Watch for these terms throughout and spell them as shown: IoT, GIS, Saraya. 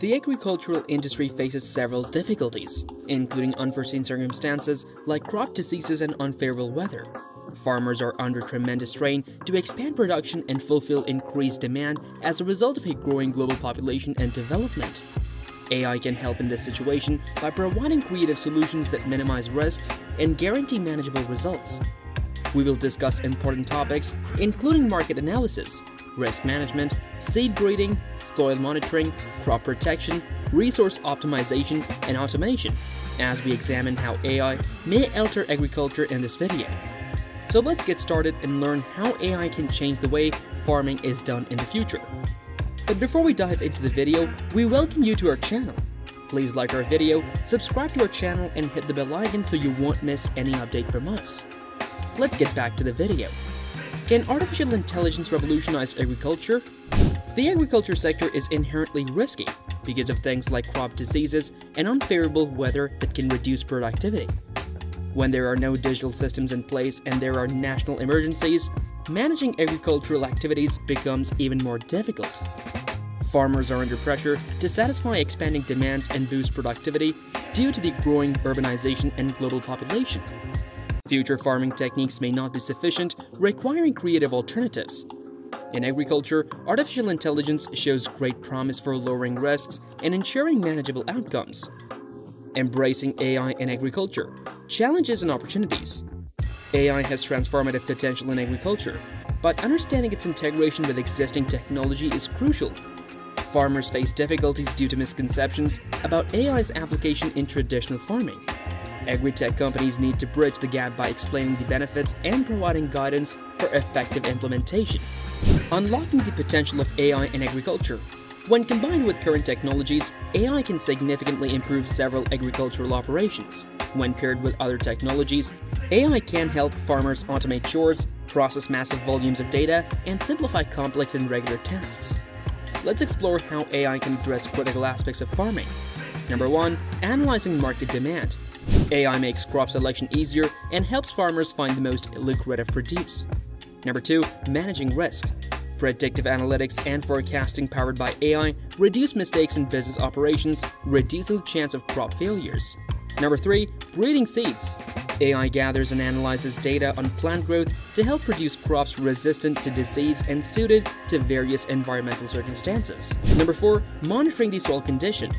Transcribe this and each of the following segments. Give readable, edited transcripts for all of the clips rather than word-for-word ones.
The agricultural industry faces several difficulties, including unforeseen circumstances like crop diseases and unfavorable weather. Farmers are under tremendous strain to expand production and fulfill increased demand as a result of a growing global population and development. AI can help in this situation by providing creative solutions that minimize risks and guarantee manageable results. We will discuss important topics including market analysis, risk management, seed breeding, soil monitoring, crop protection, resource optimization, and automation, as we examine how AI may alter agriculture in this video. So let's get started and learn how AI can change the way farming is done in the future. But before we dive into the video, we welcome you to our channel. Please like our video, subscribe to our channel, and hit the bell icon so you won't miss any update from us. Let's get back to the video. Can artificial intelligence revolutionize agriculture? The agriculture sector is inherently risky because of things like crop diseases and unfavorable weather that can reduce productivity. When there are no digital systems in place and there are national emergencies, managing agricultural activities becomes even more difficult. Farmers are under pressure to satisfy expanding demands and boost productivity due to the growing urbanization and global population. Future farming techniques may not be sufficient, requiring creative alternatives. In agriculture, artificial intelligence shows great promise for lowering risks and ensuring manageable outcomes. Embracing AI in agriculture. Challenges and opportunities. AI has transformative potential in agriculture, but understanding its integration with existing technology is crucial. Farmers face difficulties due to misconceptions about AI's application in traditional farming. Agri-tech companies need to bridge the gap by explaining the benefits and providing guidance for effective implementation. Unlocking the potential of AI in agriculture. When combined with current technologies, AI can significantly improve several agricultural operations. When paired with other technologies, AI can help farmers automate chores, process massive volumes of data, and simplify complex and regular tasks. Let's explore how AI can address critical aspects of farming. Number 1. Analyzing market demand. AI makes crop selection easier and helps farmers find the most lucrative produce. Number 2. Managing risk. Predictive analytics and forecasting powered by AI reduce mistakes in business operations, reducing the chance of crop failures. Number 3. Breeding seeds. AI gathers and analyzes data on plant growth to help produce crops resistant to disease and suited to various environmental circumstances. Number 4. Monitoring the soil condition.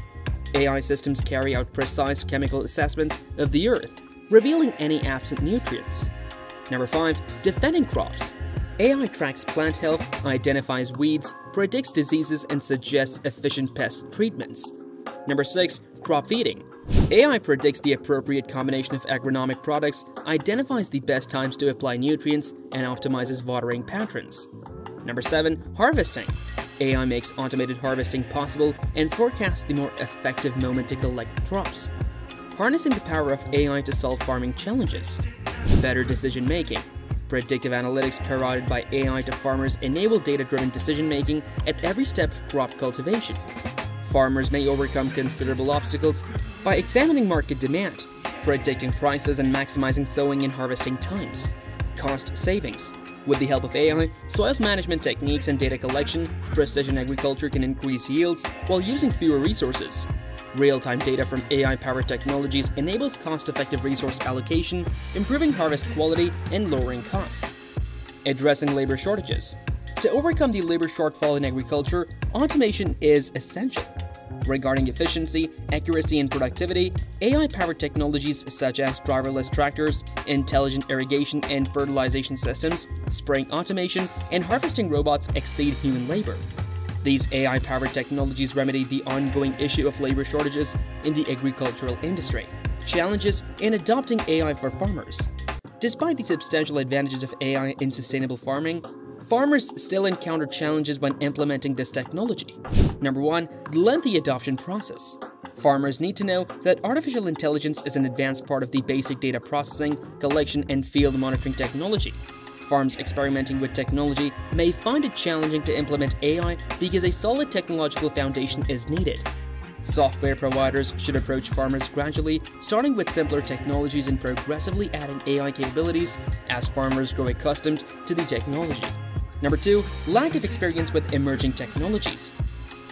AI systems carry out precise chemical assessments of the earth, revealing any absent nutrients. Number 5. Defending crops. AI tracks plant health, identifies weeds, predicts diseases, and suggests efficient pest treatments. Number 6. Crop feeding. AI predicts the appropriate combination of agronomic products, identifies the best times to apply nutrients, and optimizes watering patterns. Number 7. Harvesting. AI makes automated harvesting possible and forecasts the more effective moment to collect crops. Harnessing the power of AI to solve farming challenges. Better decision making. Predictive analytics provided by AI to farmers enable data-driven decision-making at every step of crop cultivation. Farmers may overcome considerable obstacles by examining market demand, predicting prices, and maximizing sowing and harvesting times. Cost savings. With the help of AI, soil management techniques, and data collection, precision agriculture can increase yields while using fewer resources. Real-time data from AI-powered technologies enables cost-effective resource allocation, improving harvest quality, and lowering costs. Addressing labor shortages. To overcome the labor shortfall in agriculture, automation is essential. Regarding efficiency, accuracy, and productivity, AI-powered technologies such as driverless tractors, intelligent irrigation and fertilization systems, spraying automation, and harvesting robots exceed human labor. These AI-powered technologies remedy the ongoing issue of labor shortages in the agricultural industry. Challenges in adopting AI for farmers. Despite the substantial advantages of AI in sustainable farming, farmers still encounter challenges when implementing this technology. Number 1. Lengthy adoption process. Farmers need to know that artificial intelligence is an advanced part of the basic data processing, collection, and field monitoring technology. Farms experimenting with technology may find it challenging to implement AI because a solid technological foundation is needed. Software providers should approach farmers gradually, starting with simpler technologies and progressively adding AI capabilities as farmers grow accustomed to the technology. Number 2. Lack of experience with emerging technologies.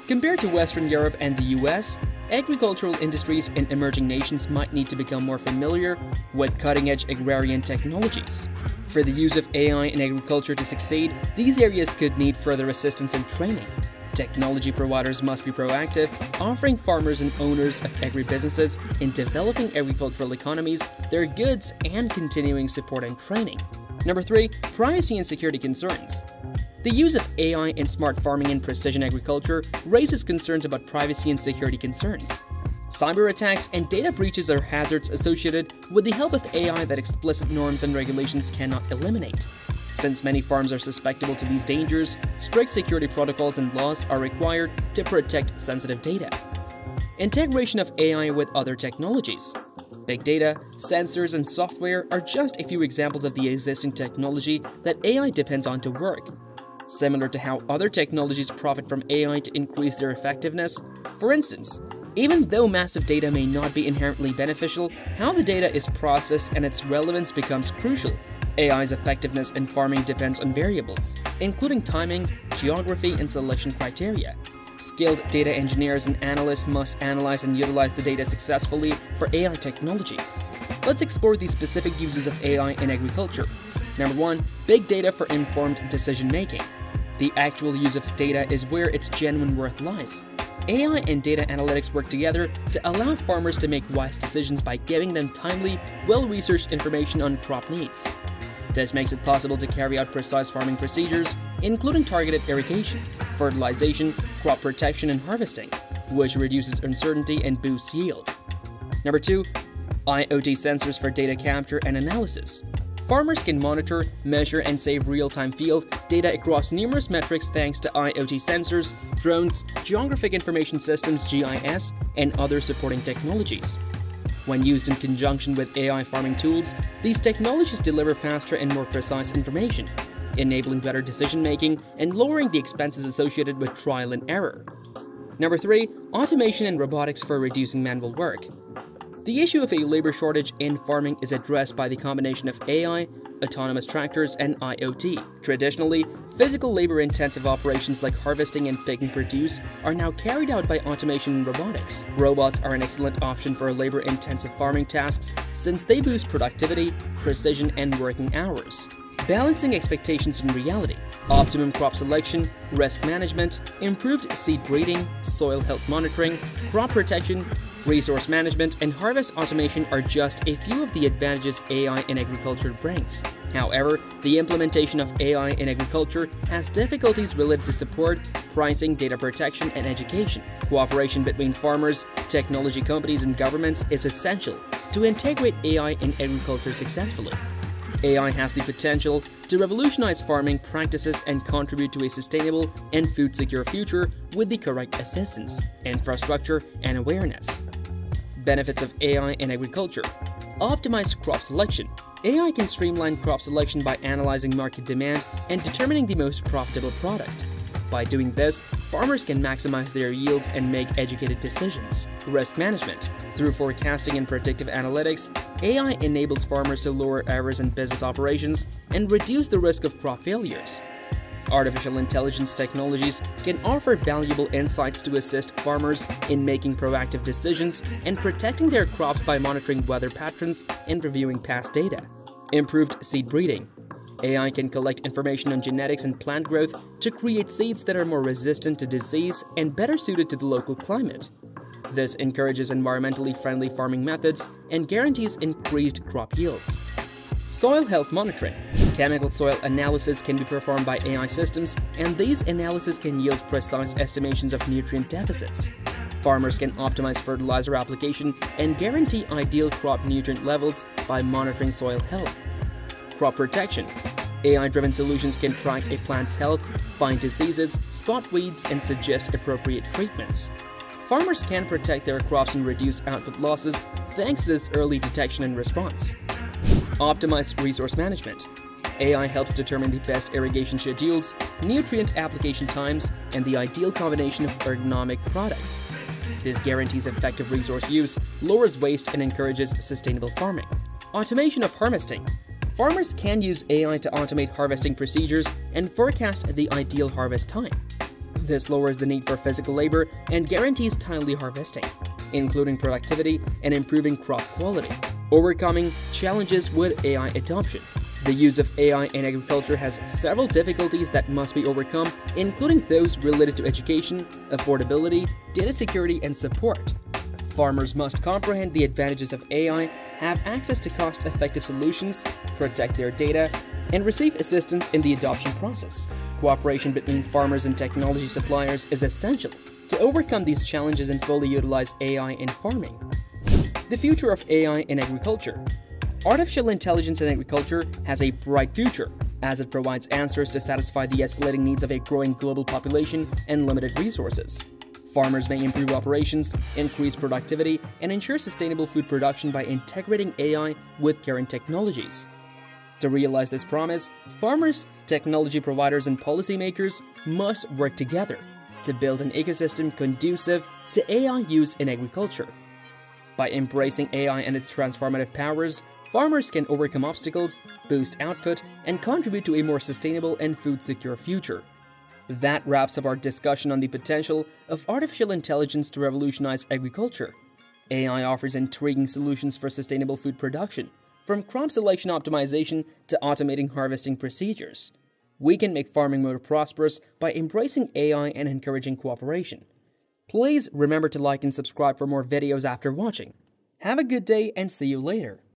Compared to Western Europe and the US, agricultural industries in emerging nations might need to become more familiar with cutting-edge agrarian technologies. For the use of AI in agriculture to succeed, these areas could need further assistance and training. Technology providers must be proactive, offering farmers and owners of agribusinesses in developing agricultural economies their goods and continuing support and training. Number 3. Privacy and security concerns. The use of AI in smart farming and precision agriculture raises concerns about privacy and security concerns. Cyber attacks and data breaches are hazards associated with the help of AI that explicit norms and regulations cannot eliminate. Since many farms are susceptible to these dangers, strict security protocols and laws are required to protect sensitive data. Integration of AI with other technologies. Big data, sensors, and software are just a few examples of the existing technology that AI depends on to work. Similar to how other technologies profit from AI to increase their effectiveness. For instance, even though massive data may not be inherently beneficial, how the data is processed and its relevance becomes crucial. AI's effectiveness in farming depends on variables, including timing, geography, and selection criteria. Skilled data engineers and analysts must analyze and utilize the data successfully for AI technology. Let's explore the specific uses of AI in agriculture. Number 1. Big data for informed decision-making. The actual use of data is where its genuine worth lies. AI and data analytics work together to allow farmers to make wise decisions by giving them timely, well-researched information on crop needs. This makes it possible to carry out precise farming procedures, including targeted irrigation, fertilization, crop protection, and harvesting, which reduces uncertainty and boosts yield. Number 2. IoT sensors for data capture and analysis. Farmers can monitor, measure, and save real-time field data across numerous metrics thanks to IoT sensors, drones, Geographic Information Systems (GIS), and other supporting technologies. When used in conjunction with AI farming tools, these technologies deliver faster and more precise information, enabling better decision-making and lowering the expenses associated with trial and error. Number 3. Automation and robotics for reducing manual work. The issue of a labor shortage in farming is addressed by the combination of AI, autonomous tractors, and IoT. Traditionally, physical labor-intensive operations like harvesting and picking produce are now carried out by automation and robotics. Robots are an excellent option for labor-intensive farming tasks since they boost productivity, precision, and working hours. Balancing expectations and reality, optimum crop selection, risk management, improved seed breeding, soil health monitoring, crop protection, resource management, and harvest automation are just a few of the advantages AI in agriculture brings. However, the implementation of AI in agriculture has difficulties related to support, pricing, data protection, and education. Cooperation between farmers, technology companies, and governments is essential to integrate AI in agriculture successfully. AI has the potential to revolutionize farming practices and contribute to a sustainable and food-secure future with the correct assistance, infrastructure, and awareness. Benefits of AI in agriculture. Optimize crop selection. AI can streamline crop selection by analyzing market demand and determining the most profitable product. By doing this, farmers can maximize their yields and make educated decisions. Risk management. Through forecasting and predictive analytics, AI enables farmers to lower errors in business operations and reduce the risk of crop failures. Artificial intelligence technologies can offer valuable insights to assist farmers in making proactive decisions and protecting their crops by monitoring weather patterns and reviewing past data. Improved seed breeding. AI can collect information on genetics and plant growth to create seeds that are more resistant to disease and better suited to the local climate. This encourages environmentally friendly farming methods and guarantees increased crop yields. Soil health monitoring. Chemical soil analysis can be performed by AI systems, and these analyses can yield precise estimations of nutrient deficits. Farmers can optimize fertilizer application and guarantee ideal crop nutrient levels by monitoring soil health. Crop protection. AI-driven solutions can track a plant's health, find diseases, spot weeds, and suggest appropriate treatments. Farmers can protect their crops and reduce output losses thanks to this early detection and response. Optimized resource management. AI helps determine the best irrigation schedules, nutrient application times, and the ideal combination of ergonomic products. This guarantees effective resource use, lowers waste, and encourages sustainable farming. Automation of harvesting. Farmers can use AI to automate harvesting procedures and forecast the ideal harvest time. This lowers the need for physical labor and guarantees timely harvesting, including productivity and improving crop quality. Overcoming challenges with AI adoption. The use of AI in agriculture has several difficulties that must be overcome, including those related to education, affordability, data security, and support. Farmers must comprehend the advantages of AI, have access to cost-effective solutions, protect their data, and receive assistance in the adoption process. Cooperation between farmers and technology suppliers is essential to overcome these challenges and fully utilize AI in farming. The future of AI in agriculture. Artificial intelligence in agriculture has a bright future, as it provides answers to satisfy the escalating needs of a growing global population and limited resources. Farmers may improve operations, increase productivity, and ensure sustainable food production by integrating AI with current technologies. To realize this promise, farmers, technology providers, and policymakers must work together to build an ecosystem conducive to AI use in agriculture. By embracing AI and its transformative powers, farmers can overcome obstacles, boost output, and contribute to a more sustainable and food-secure future. That wraps up our discussion on the potential of artificial intelligence to revolutionize agriculture. AI offers intriguing solutions for sustainable food production, from crop selection optimization to automating harvesting procedures. We can make farming more prosperous by embracing AI and encouraging cooperation. Please remember to like and subscribe for more videos after watching. Have a good day and see you later.